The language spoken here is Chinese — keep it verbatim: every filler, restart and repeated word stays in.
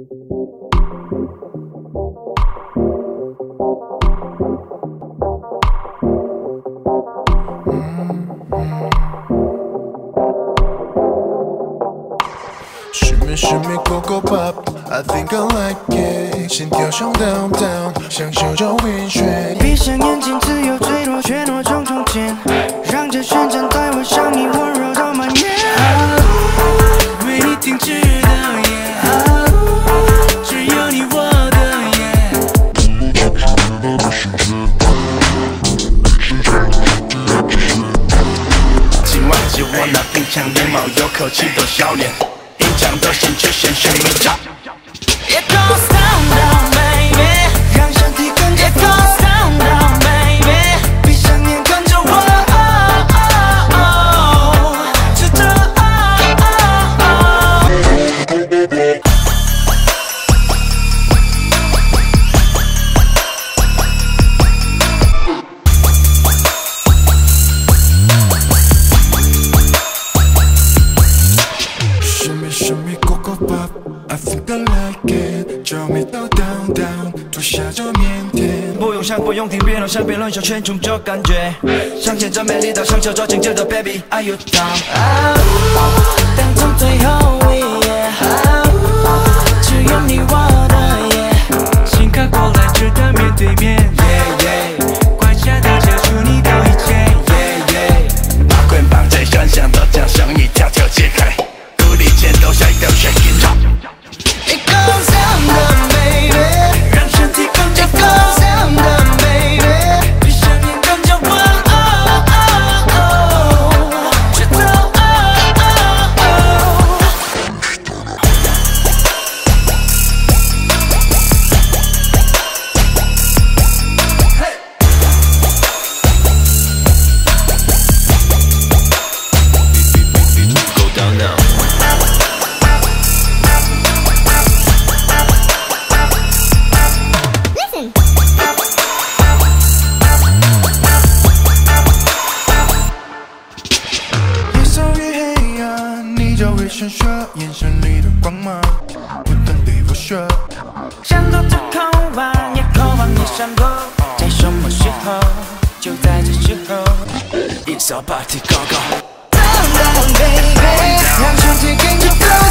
Shimmy, shimmy, Ko Ko Bop, I think I like it. 心跳像 downtown， 享受着晕眩。闭上眼睛，自由坠落，雪落重重肩，让这旋转带我向你温柔的蔓延。没你停止的夜，只有你我的夜。今晚只我那鬓墙眉毛，有口气多笑脸。 想多想，却想象不到。It goes down down, baby， 让身体跟着动。It goes down down, baby， 闭上眼跟着我。Oh oh oh， 就这哦哦哦。I think I like it， 就没到 down down， 脱下这腼腆。不用想，不用听，别乱想，别乱想，全凭这感觉。向前这美丽岛，享受这境界的 baby，Are you down？ 当从最后一夜，只有你我的夜，心靠过来，直到面对面。关下大家，祝你到一切。把捆绑在山上的缰绳，一条条解开，孤立前都谁都谁寻找。 闪烁眼神里的光芒，不断对我说，想躲着渴望，也渴望你闪躲。在什么时候？就在这时候。It's our party, go go. Down down baby， 让身体跟着动。